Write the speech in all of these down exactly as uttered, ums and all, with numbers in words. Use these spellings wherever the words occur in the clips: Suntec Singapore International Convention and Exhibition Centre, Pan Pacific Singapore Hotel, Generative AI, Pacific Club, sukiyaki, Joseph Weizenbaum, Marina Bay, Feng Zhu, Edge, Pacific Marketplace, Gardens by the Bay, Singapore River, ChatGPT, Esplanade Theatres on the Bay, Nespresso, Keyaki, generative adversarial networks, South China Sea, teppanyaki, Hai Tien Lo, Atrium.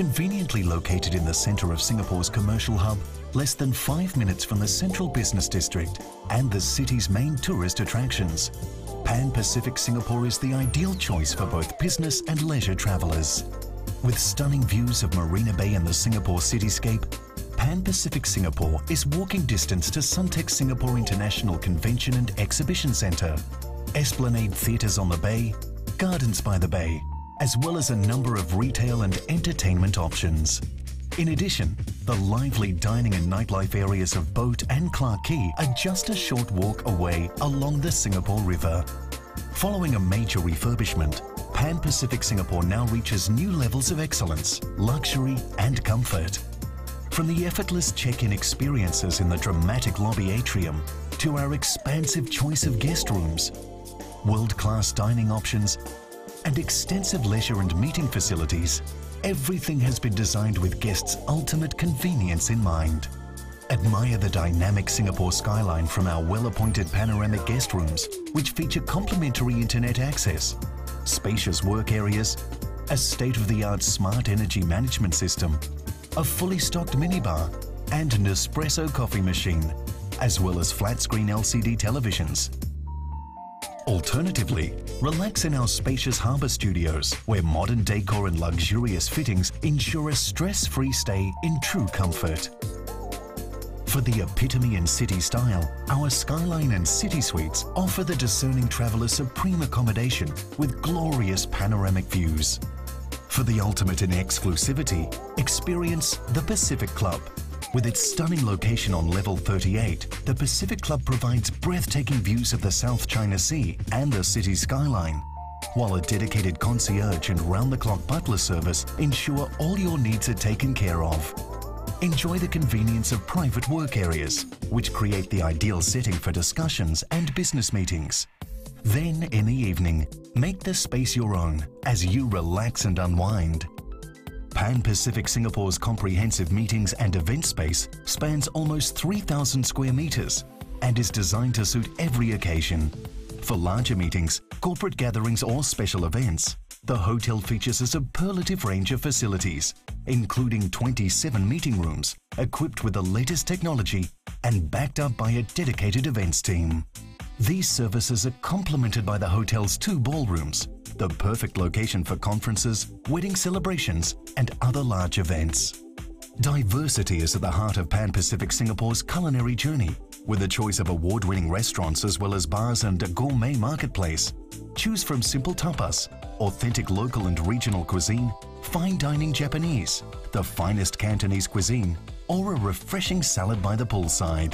Conveniently located in the centre of Singapore's commercial hub, less than five minutes from the central business district and the city's main tourist attractions, Pan Pacific Singapore is the ideal choice for both business and leisure travellers. With stunning views of Marina Bay and the Singapore cityscape, Pan Pacific Singapore is walking distance to Suntec Singapore International Convention and Exhibition Centre, Esplanade Theatres on the Bay, Gardens by the Bay, as well as a number of retail and entertainment options. In addition, the lively dining and nightlife areas of Boat and Keyaki are just a short walk away along the Singapore River. Following a major refurbishment, Pan Pacific Singapore now reaches new levels of excellence, luxury and comfort. From the effortless check-in experiences in the dramatic lobby atrium to our expansive choice of guest rooms, world-class dining options and extensive leisure and meeting facilities, everything has been designed with guests' ultimate convenience in mind. Admire the dynamic Singapore skyline from our well-appointed panoramic guest rooms, which feature complimentary internet access, spacious work areas, a state-of-the-art smart energy management system, a fully stocked minibar and Nespresso coffee machine, as well as flat-screen L C D televisions. Alternatively, relax in our spacious harbour studios, where modern decor and luxurious fittings ensure a stress-free stay in true comfort. For the epitome in city style, our Skyline and City Suites offer the discerning traveller supreme accommodation with glorious panoramic views. For the ultimate in exclusivity, experience the Pacific Club. With its stunning location on level thirty-eight, the Pacific Club provides breathtaking views of the South China Sea and the city skyline, while a dedicated concierge and round-the-clock butler service ensure all your needs are taken care of. Enjoy the convenience of private work areas, which create the ideal setting for discussions and business meetings. Then, in the evening, make the space your own as you relax and unwind. Pan Pacific Singapore's comprehensive meetings and event space spans almost three thousand square metres and is designed to suit every occasion. For larger meetings, corporate gatherings or special events, the hotel features a superlative range of facilities, including twenty-seven meeting rooms equipped with the latest technology and backed up by a dedicated events team. These services are complemented by the hotel's two ballrooms, the perfect location for conferences, wedding celebrations and other large events. Diversity is at the heart of Pan Pacific Singapore's culinary journey, with a choice of award-winning restaurants as well as bars and a gourmet marketplace. Choose from simple tapas, authentic local and regional cuisine, fine dining Japanese, the finest Cantonese cuisine, or a refreshing salad by the poolside.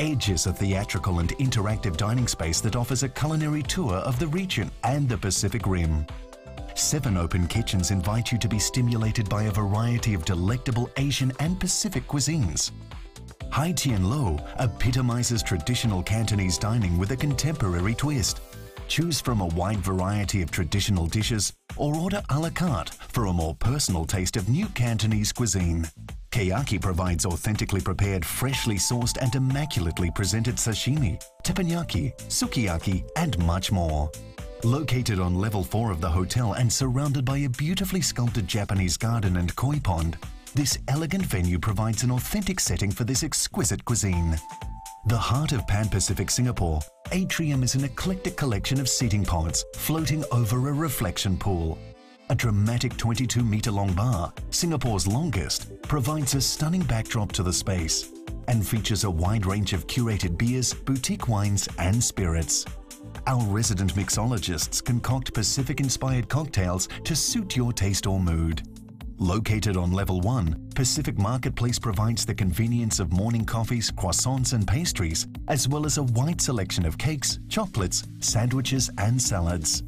Edge is a theatrical and interactive dining space that offers a culinary tour of the region and the Pacific Rim. Seven open kitchens invite you to be stimulated by a variety of delectable Asian and Pacific cuisines. Hai Tien Lo epitomizes traditional Cantonese dining with a contemporary twist. Choose from a wide variety of traditional dishes or order a la carte for a more personal taste of new Cantonese cuisine. Keyaki provides authentically prepared, freshly sourced and immaculately presented sashimi, teppanyaki, sukiyaki and much more. Located on level four of the hotel and surrounded by a beautifully sculpted Japanese garden and koi pond, this elegant venue provides an authentic setting for this exquisite cuisine. The heart of Pan Pacific Singapore, Atrium is an eclectic collection of seating pods floating over a reflection pool. A dramatic twenty-two metre long bar, Singapore's longest, provides a stunning backdrop to the space and features a wide range of curated beers, boutique wines and spirits. Our resident mixologists concoct Pacific-inspired cocktails to suit your taste or mood. Located on level one, Pacific Marketplace provides the convenience of morning coffees, croissants and pastries, as well as a wide selection of cakes, chocolates, sandwiches and salads.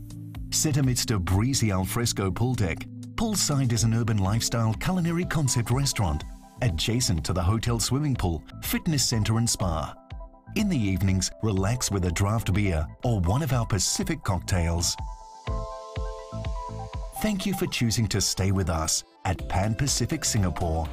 Set amidst a breezy alfresco pool deck, Poolside is an urban lifestyle culinary concept restaurant adjacent to the hotel swimming pool, fitness centre and spa. In the evenings, relax with a draft beer or one of our Pacific cocktails. Thank you for choosing to stay with us at Pan Pacific Singapore.